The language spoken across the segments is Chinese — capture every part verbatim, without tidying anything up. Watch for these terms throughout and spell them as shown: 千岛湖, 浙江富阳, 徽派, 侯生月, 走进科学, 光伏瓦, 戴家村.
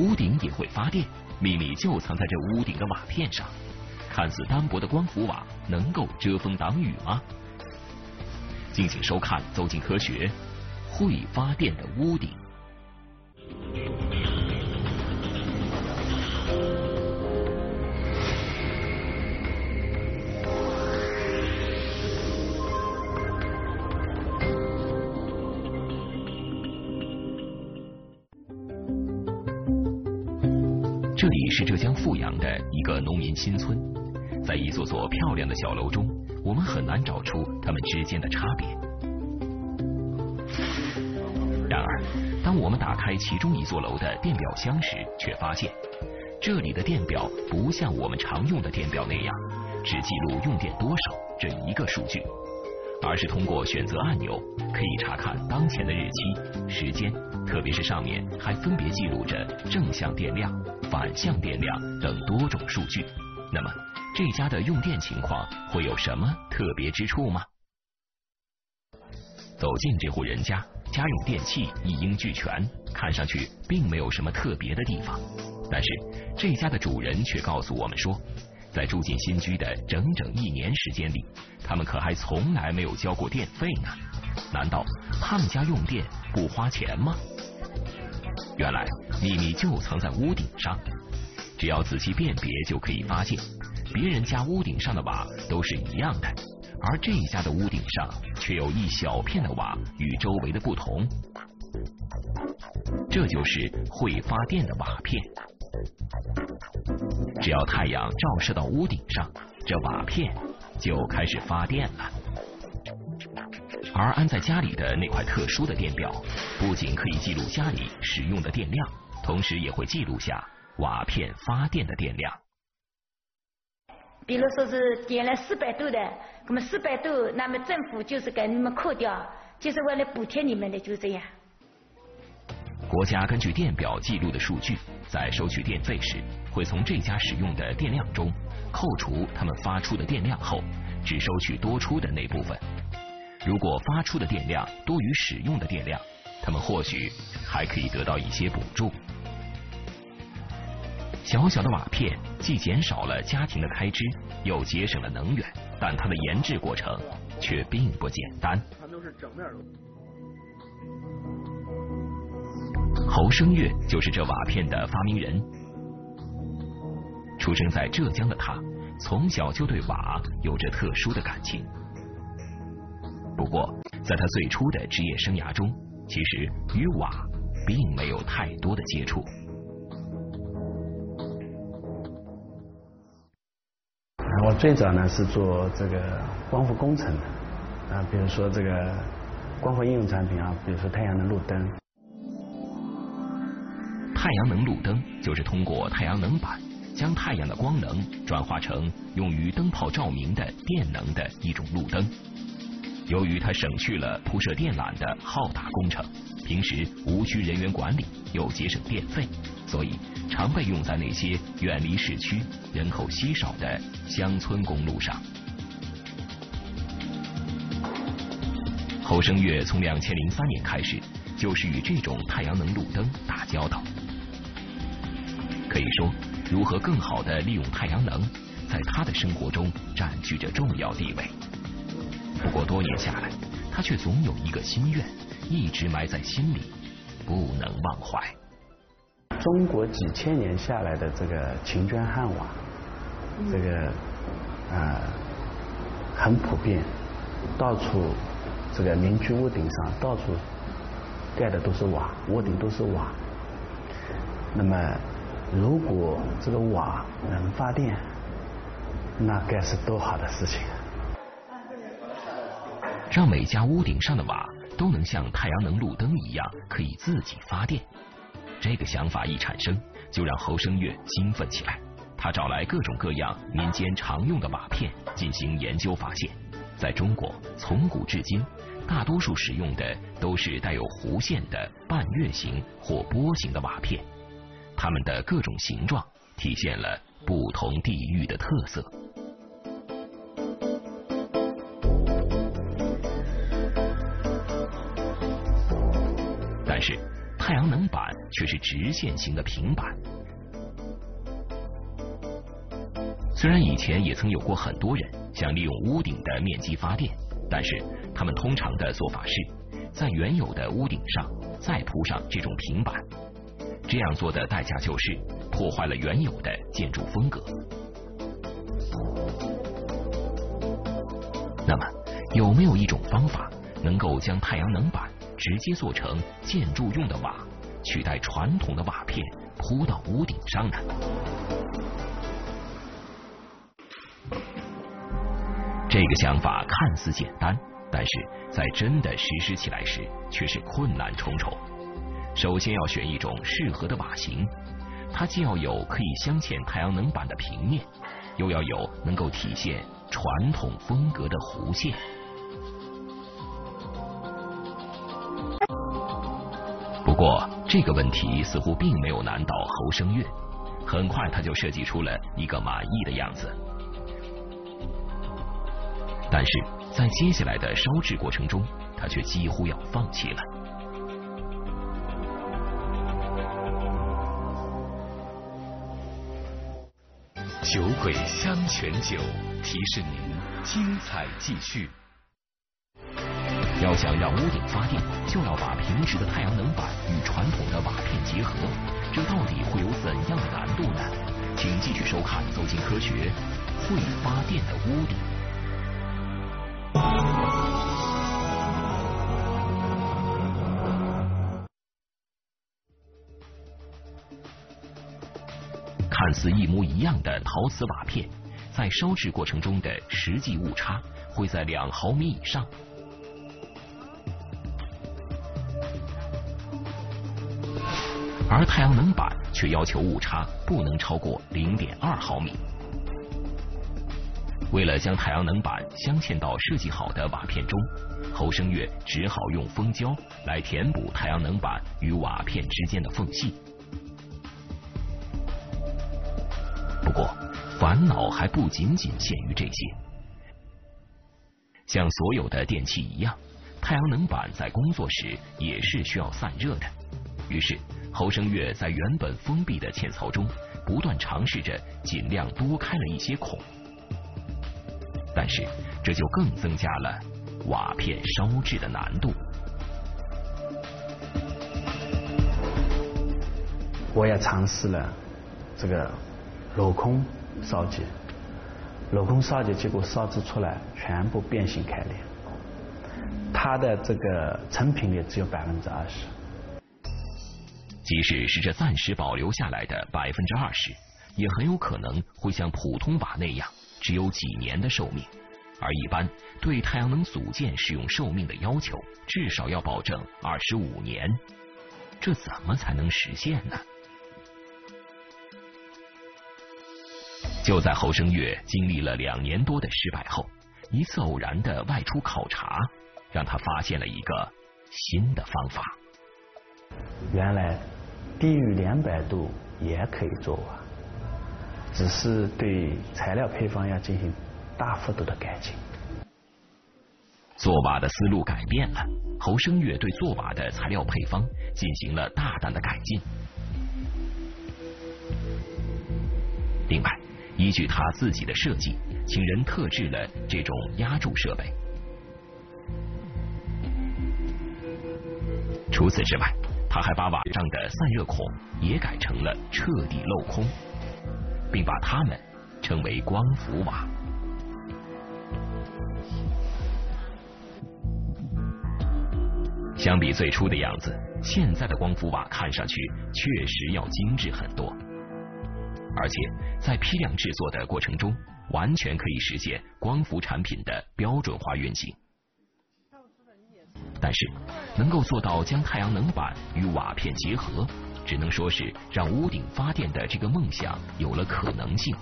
屋顶也会发电，秘密就藏在这屋顶的瓦片上。看似单薄的光伏瓦能够遮风挡雨吗？敬请收看《走进科学》，会发电的屋顶。 这里是浙江富阳的一个农民新村，在一座座漂亮的小楼中，我们很难找出它们之间的差别。然而，当我们打开其中一座楼的电表箱时，却发现这里的电表不像我们常用的电表那样只记录用电多少这一个数据，而是通过选择按钮可以查看当前的日期、时间，特别是上面还分别记录着正向电量、 反向电量等多种数据，那么这家的用电情况会有什么特别之处吗？走进这户人家，家用电器一应俱全，看上去并没有什么特别的地方。但是这家的主人却告诉我们说，在住进新居的整整一年时间里，他们可还从来没有交过电费呢。难道他们家用电不花钱吗？ 原来秘密就藏在屋顶上，只要仔细辨别就可以发现，别人家屋顶上的瓦都是一样的，而这一家的屋顶上却有一小片的瓦与周围的不同，这就是会发电的瓦片。只要太阳照射到屋顶上，这瓦片就开始发电了。 而安在家里的那块特殊的电表，不仅可以记录家里使用的电量，同时也会记录下瓦片发电的电量。比如说是点了四百度的，那么四百度，那么政府就是给你们扣掉，就是为了补贴你们的，就这样。国家根据电表记录的数据，在收取电费时，会从这家使用的电量中扣除他们发出的电量后，只收取多出的那部分。 如果发出的电量多于使用的电量，他们或许还可以得到一些补助。小小的瓦片既减少了家庭的开支，又节省了能源，但它的研制过程却并不简单。侯生月就是这瓦片的发明人。出生在浙江的他，从小就对瓦有着特殊的感情。 不过，在他最初的职业生涯中，其实与瓦并没有太多的接触。我最早呢是做这个光伏工程的啊，比如说这个光伏应用产品啊，比如说太阳能路灯。太阳能路灯就是通过太阳能板将太阳的光能转化成用于灯泡照明的电能的一种路灯。 由于它省去了铺设电缆的浩大工程，平时无需人员管理，又节省电费，所以常被用在那些远离市区、人口稀少的乡村公路上。侯生月从两千零三年开始，就是与这种太阳能路灯打交道。可以说，如何更好地利用太阳能，在他的生活中占据着重要地位。 不过多年下来，他却总有一个心愿，一直埋在心里，不能忘怀。中国几千年下来的这个秦砖汉瓦，这个啊、呃、很普遍，到处这个民居屋顶上到处盖的都是瓦，屋顶都是瓦。那么如果这个瓦能发电，那该是多好的事情啊！ 让每家屋顶上的瓦都能像太阳能路灯一样可以自己发电，这个想法一产生，就让侯生月兴奋起来。他找来各种各样民间常用的瓦片进行研究，发现，在中国从古至今，大多数使用的都是带有弧线的半月形或波形的瓦片，它们的各种形状体现了不同地域的特色。 但是太阳能板却是直线型的平板。虽然以前也曾有过很多人想利用屋顶的面积发电，但是他们通常的做法是在原有的屋顶上再铺上这种平板。这样做的代价就是破坏了原有的建筑风格。那么，有没有一种方法能够将太阳能板直接做成建筑用的瓦，取代传统的瓦片铺到屋顶上呢？这个想法看似简单，但是在真的实施起来时却是困难重重。首先要选一种适合的瓦型，它既要有可以镶嵌太阳能板的平面，又要有能够体现传统风格的弧线。不过这个问题似乎并没有难倒侯生月，很快他就设计出了一个满意的样子。但是在接下来的烧制过程中，他却几乎要放弃了。酒鬼香泉酒提示您精彩继续。要想让屋顶发电，就要把平时的太阳能板与传统的瓦片结合，这到底会有怎样的难度呢？请继续收看《走进科学》，会发电的屋顶。看似一模一样的陶瓷瓦片，在烧制过程中的实际误差会在两毫米以上。而太阳能板却要求误差不能超过 零点二毫米。为了将太阳能板镶嵌到设计好的瓦片中，侯生月只好用蜂胶来填补太阳能板与瓦片之间的缝隙。不过，烦恼还不仅仅限于这些。像所有的电器一样，太阳能板在工作时也是需要散热的。于是侯生月在原本封闭的嵌槽中不断尝试着尽量多开了一些孔，但是这就更增加了瓦片烧制的难度。我也尝试了这个镂空烧结，镂空烧结结果烧制出来全部变形开裂，它的这个成品率只有百分之二十。即使是这暂时保留下来的百分之二十，也很有可能会像普通瓦那样只有几年的寿命。而一般对太阳能组件使用寿命的要求，至少要保证二十五年。这怎么才能实现呢？就在侯生月经历了两年多的失败后，一次偶然的外出考察，让他发现了一个新的方法。原来低于两百度也可以做瓦，只是对材料配方要进行大幅度的改进。做瓦的思路改变了，侯生月对做瓦的材料配方进行了大胆的改进。另外，依据他自己的设计，请人特制了这种压铸设备。除此之外，他还把瓦上的散热孔也改成了彻底镂空，并把它们称为光伏瓦。相比最初的样子，现在的光伏瓦看上去确实要精致很多，而且在批量制作的过程中，完全可以实现光伏产品的标准化运行。但是能够做到将太阳能板与瓦片结合，只能说是让屋顶发电的这个梦想有了可能性。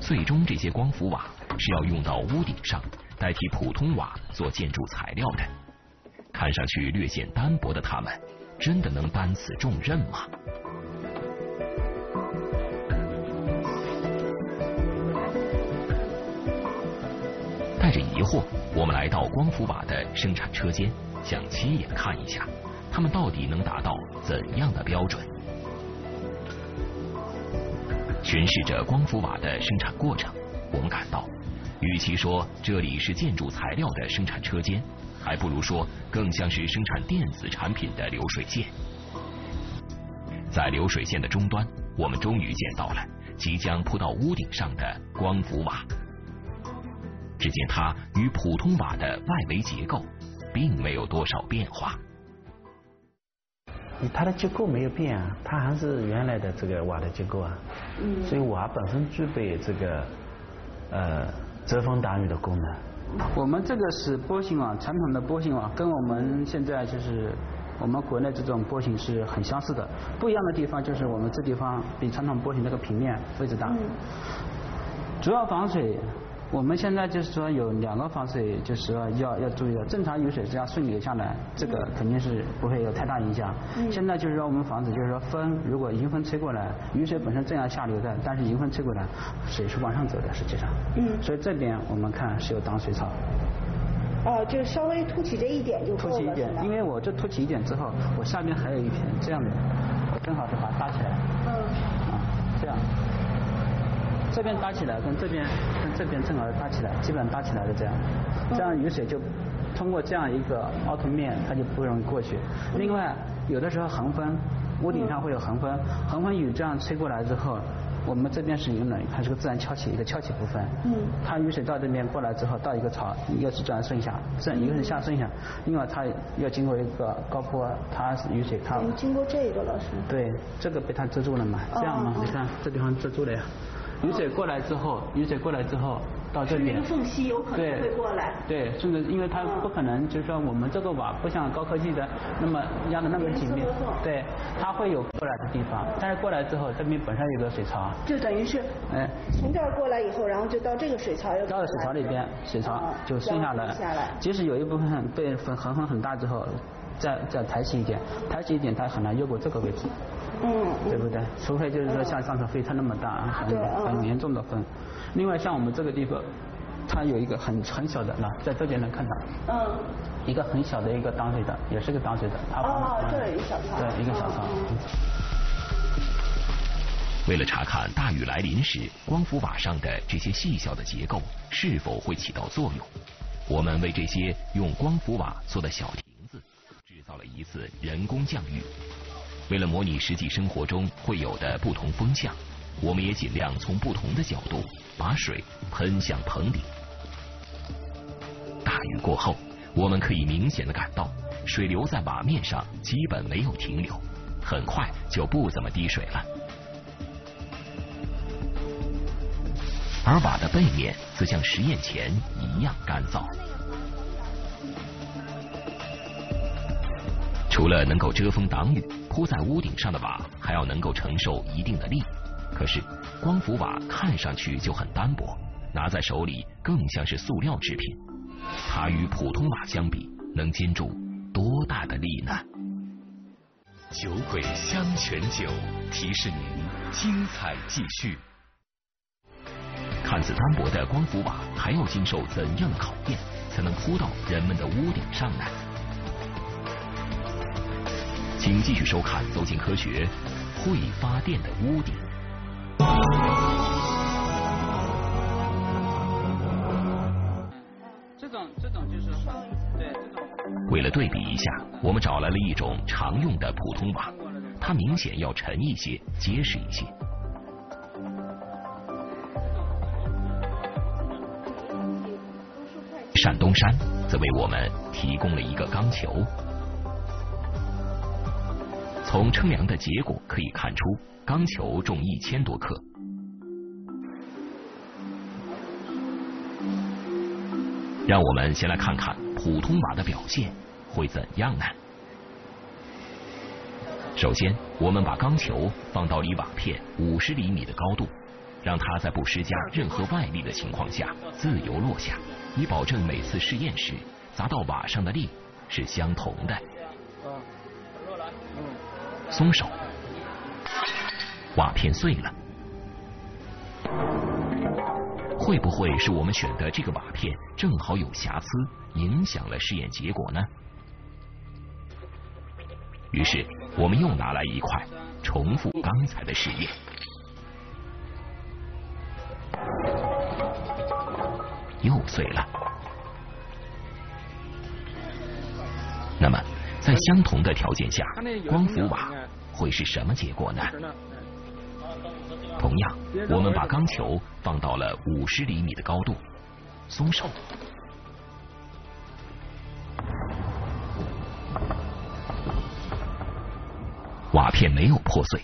最终这些光伏瓦是要用到屋顶上，代替普通瓦做建筑材料的。看上去略显单薄的它们，真的能担此重任吗？带着疑惑，我们来到光伏瓦的生产车间，想亲眼看一下他们到底能达到怎样的标准？巡视着光伏瓦的生产过程，我们感到，与其说这里是建筑材料的生产车间，还不如说更像是生产电子产品的流水线。在流水线的终端，我们终于见到了即将铺到屋顶上的光伏瓦。只见它与普通瓦的外围结构并没有多少变化。它的结构没有变啊，它还是原来的这个瓦的结构啊。嗯。所以瓦本身具备这个呃遮风挡雨的功能。我们这个是波形瓦，传统的波形瓦跟我们现在就是。我们国内这种波形是很相似的，不一样的地方就是我们这地方比传统波形这个平面位置大。嗯、主要防水，我们现在就是说有两个防水，就是说要要注意的。正常雨水只要顺流下来，这个肯定是不会有太大影响。嗯、现在就是说我们防止就是说风，如果迎风吹过来，雨水本身正要下流的，但是迎风吹过来，水是往上走的，实际上。嗯。所以这边我们看是有挡水槽。哦，就是稍微凸起这一点就够了。凸起一点，因为我这凸起一点之后，我下面还有一片这样的，我正好是把它搭起来。嗯。啊，这样，这边搭起来跟这边跟这边正好搭起来，基本搭起来的这样，这样雨水就通过这样一个凹凸面，它就不容易过去。另外，有的时候横风，屋顶上会有横风，横风雨这样吹过来之后。我们这边是云冷，它是个自然翘起一个翘起部分。嗯。它雨水到这边过来之后，到一个槽，一个是这样顺下，顺一个是下顺下，另外它要经过一个高坡，它雨水它。经过这个了是吗？对，这个被它遮住了嘛，这样嘛，哦、你看、哦、这地方遮住了呀。雨水过来之后，雨水过来之后到这边。缝隙有可能会过来。对，对，甚至因为它不可能，就是说我们这个瓦不像高科技的那么压的那么紧密，对，它会有过来的地方，但是过来之后这边本身有个水槽。就等于是，哎，从这儿过来以后，然后就到这个水槽又。到了水槽里边，水槽就顺下来了。下来。即使有一部分被横横很大之后，再再抬起一点，抬起一点，它很难越过这个位置。嗯，对不对？除非就是说像上次飞它那么大，很很严重的风。另外，像我们这个地方，它有一个很很小的，那在这边能看到。嗯。一个很小的一个挡水的，也是个挡水的。哦，这有一小槽。对，一个小槽。为了查看大雨来临时光伏瓦上的这些细小的结构是否会起到作用，我们为这些用光伏瓦做的小亭子制造了一次人工降雨。为了模拟实际生活中会有的不同风向，我们也尽量从不同的角度把水喷向棚顶。大雨过后，我们可以明显的感到水流在瓦面上基本没有停留，很快就不怎么滴水了。而瓦的背面则像实验前一样干燥。除了能够遮风挡雨，铺在屋顶上的瓦还要能够承受一定的力。可是光伏瓦看上去就很单薄，拿在手里更像是塑料制品。它与普通瓦相比，能经住多大的力呢？酒鬼香泉酒提示您精彩继续。看似单薄的光伏瓦还要经受怎样的考验，才能铺到人们的屋顶上呢？请继续收看《走进科学》，会发电的屋顶。这种这种就是对这种。为了对比一下，我们找来了一种常用的普通瓦，它明显要沉一些，结实一些。山东山则为我们提供了一个钢球。从称量的结果可以看出，钢球重一千多克。让我们先来看看普通瓦的表现会怎样呢？首先，我们把钢球放到离瓦片五十厘米的高度，让它在不施加任何外力的情况下自由落下，以保证每次试验时砸到瓦上的力是相同的。松手，瓦片碎了。会不会是我们选的这个瓦片正好有瑕疵，影响了试验结果呢？于是我们又拿来一块，重复刚才的实验。又碎了。那么，在相同的条件下，光伏瓦会是什么结果呢？同样，我们把钢球放到了五十厘米的高度，松手。 瓦片没有破碎，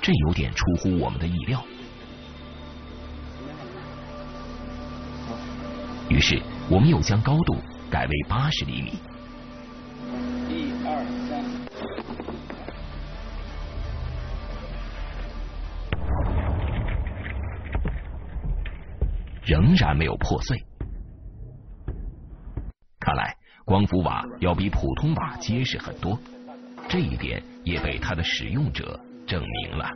这有点出乎我们的意料。于是，我们又将高度改为八十厘米。一二三，仍然没有破碎。看来，光伏瓦要比普通瓦结实很多。 这一点也被它的使用者证明了。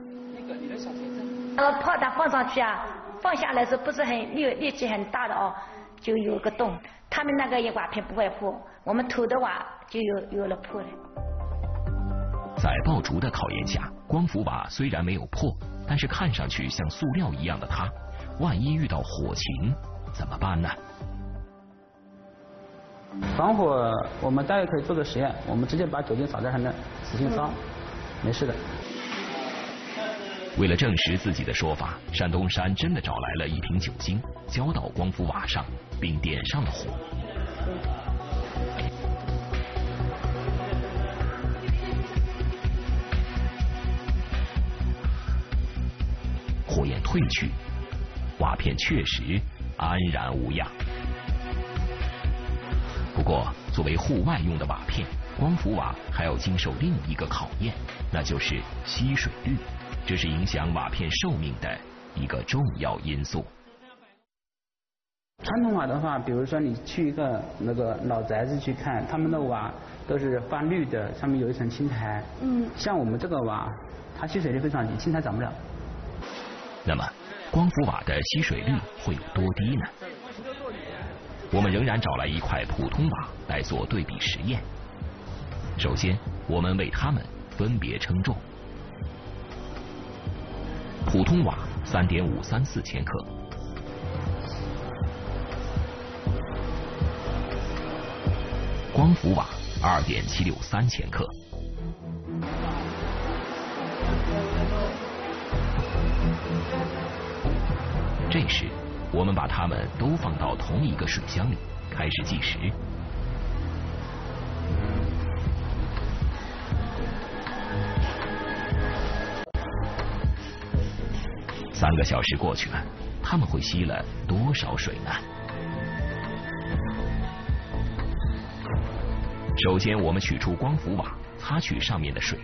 呃，炮弹放上去啊，放下来是不是很力力气很大的哦？就有个洞，他们那个也瓦片不会破，我们投的瓦就有有了破了。在爆竹的考验下，光伏瓦虽然没有破，但是看上去像塑料一样的它，万一遇到火情怎么办呢？ 防火，我们大家可以做个实验，我们直接把酒精撒在上面，死性脏，没事的。为了证实自己的说法，山东山真的找来了一瓶酒精，浇到光伏瓦上，并点上了火。火焰退去，瓦片确实安然无恙。 不过，作为户外用的瓦片，光伏瓦还要经受另一个考验，那就是吸水率，这是影响瓦片寿命的一个重要因素。传统瓦的话，比如说你去一个那个老宅子去看，他们的瓦都是发绿的，上面有一层青苔。嗯。像我们这个瓦，它吸水率非常低，青苔长不了。那么，光伏瓦的吸水率会有多低呢？ 我们仍然找来一块普通瓦来做对比实验。首先，我们为它们分别称重。普通瓦 三点五三四 千克，光伏瓦 二点七六三 千克，这时。 我们把它们都放到同一个水箱里，开始计时。三个小时过去了，它们会吸了多少水呢？首先，我们取出光伏瓦，擦去上面的水。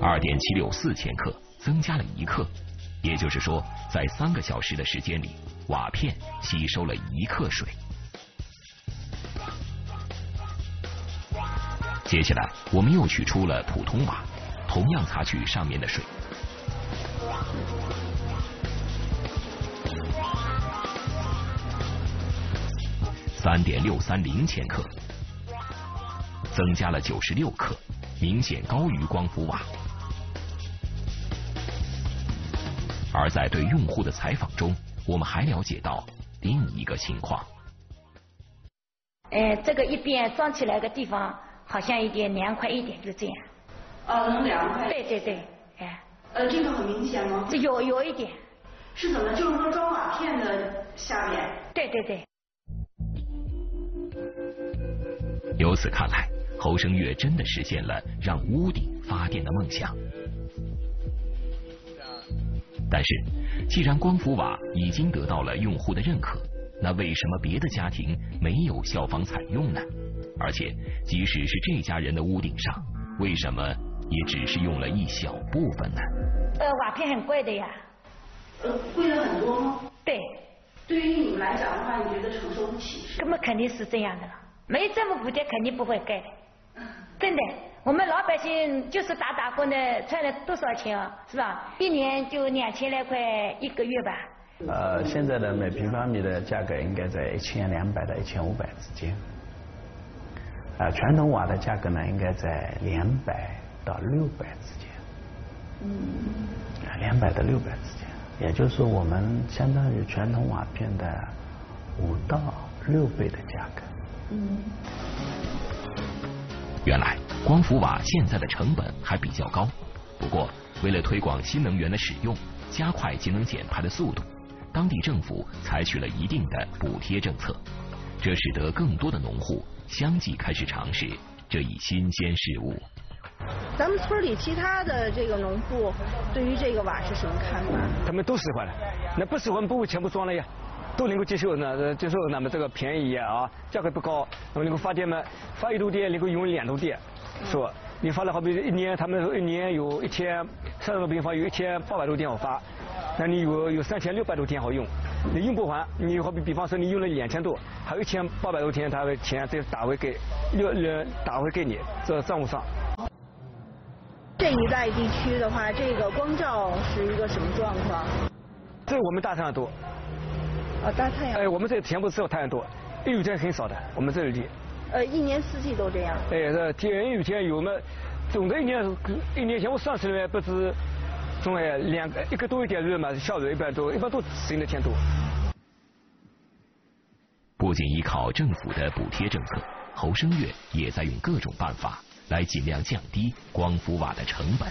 二点七六四 千克，增加了一克，也就是说，在三个小时的时间里，瓦片吸收了一克水。接下来，我们又取出了普通瓦，同样擦去上面的水。三点六三零 千克，增加了九十六克，明显高于光伏瓦。 而在对用户的采访中，我们还了解到另一个情况。哎、呃，这个一边装起来的地方好像一点凉快一点，就这样。哦，能凉快。对对对，哎。呃，这个很明显吗？这有有一点。是怎么？就是说装瓦片的下面。对对对。由此看来，侯生月真的实现了让屋顶发电的梦想。 但是，既然光伏瓦已经得到了用户的认可，那为什么别的家庭没有效仿采用呢？而且，即使是这家人的屋顶上，为什么也只是用了一小部分呢？呃，瓦片很贵的呀。呃，贵了很多吗？对。对于你们来讲的话，你觉得承受不起？那么肯定是这样的了，没这么补贴肯定不会盖的，真的。 我们老百姓就是打打工的，赚了多少钱啊？是吧？一年就两千来块一个月吧。呃，现在的每平方米的价格应该在一千两百到一千五百之间。啊、呃，传统瓦的价格呢，应该在两百到六百之间。嗯。啊，两百到六百之间，也就是说，我们相当于传统瓦片的五到六倍的价格。嗯。原来光伏瓦现在的成本还比较高，不过为了推广新能源的使用，加快节能减排的速度，当地政府采取了一定的补贴政策，这使得更多的农户相继开始尝试这一新鲜事物。咱们村里其他的这个农户对于这个瓦是什么看法？他们都喜欢了，那不喜欢不会全部装了呀，都能够接受呢，接受那么这个便宜啊，价格不高，那么能够发电嘛，发一度电能够用两度电，是吧？你发了好比一年，他们一年有一千三十多平方，有一千八百多电好发，那你有有三千六百多天好用，你用不完，你好比比方说你用了两千多，还有一千八百多天，他的钱再打回给又打回给你，这账户上。这一带地区的话，这个光照是一个什么状况？这我们大太阳多。哦，大太阳。哎，我们这全部只有太阳多，阴雨天很少的，我们这里。呃，一年四季都这样。哎，这天阴雨天有嘛？总的一年，一年前我上次呢不是，总哎两个一个多一点日嘛，下雨一般多，一般都晴的天多。不仅依靠政府的补贴政策，侯生月也在用各种办法来尽量降低光伏瓦的成本。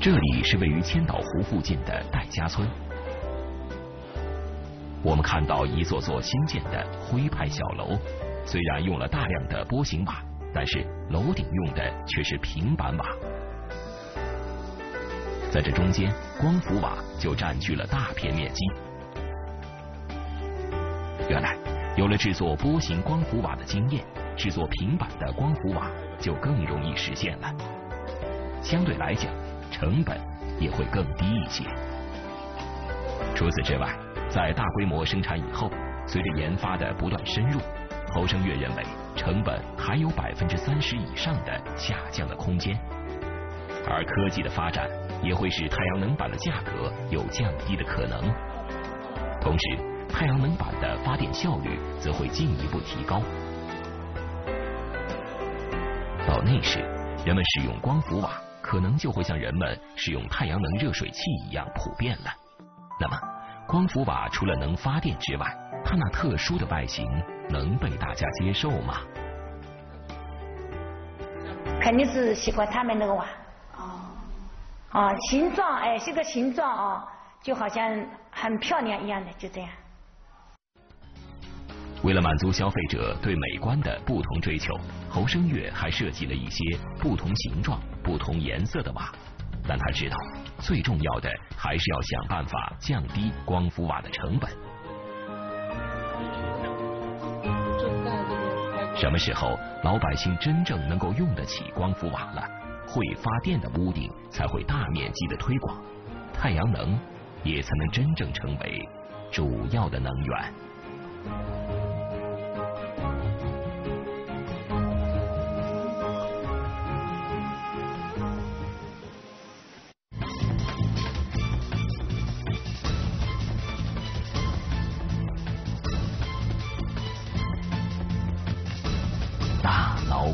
这里是位于千岛湖附近的戴家村，我们看到一座座新建的徽派小楼，虽然用了大量的波形瓦，但是楼顶用的却是平板瓦。在这中间，光伏瓦就占据了大片面积。原来有了制作波形光伏瓦的经验，制作平板的光伏瓦就更容易实现了，相对来讲成本也会更低一些。除此之外，在大规模生产以后，随着研发的不断深入，侯生月认为成本还有百分之三十以上的下降的空间，而科技的发展也会使太阳能板的价格有降低的可能，同时太阳能板的发电效率则会进一步提高。到那时，人们使用光伏瓦可能就会像人们使用太阳能热水器一样普遍了。那么光伏瓦除了能发电之外，它那特殊的外形能被大家接受吗？肯定是喜欢他们那个瓦。哦。啊，形状哎，这个形状啊，就好像很漂亮一样的，就这样。为了满足消费者对美观的不同追求，侯生月还设计了一些不同形状、不同颜色的瓦，但他知道最重要的还是要想办法降低光伏瓦的成本。什么时候老百姓真正能够用得起光伏瓦了，会发电的屋顶才会大面积的推广，太阳能也才能真正成为主要的能源。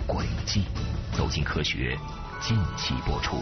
轨迹走进科学，近期播出。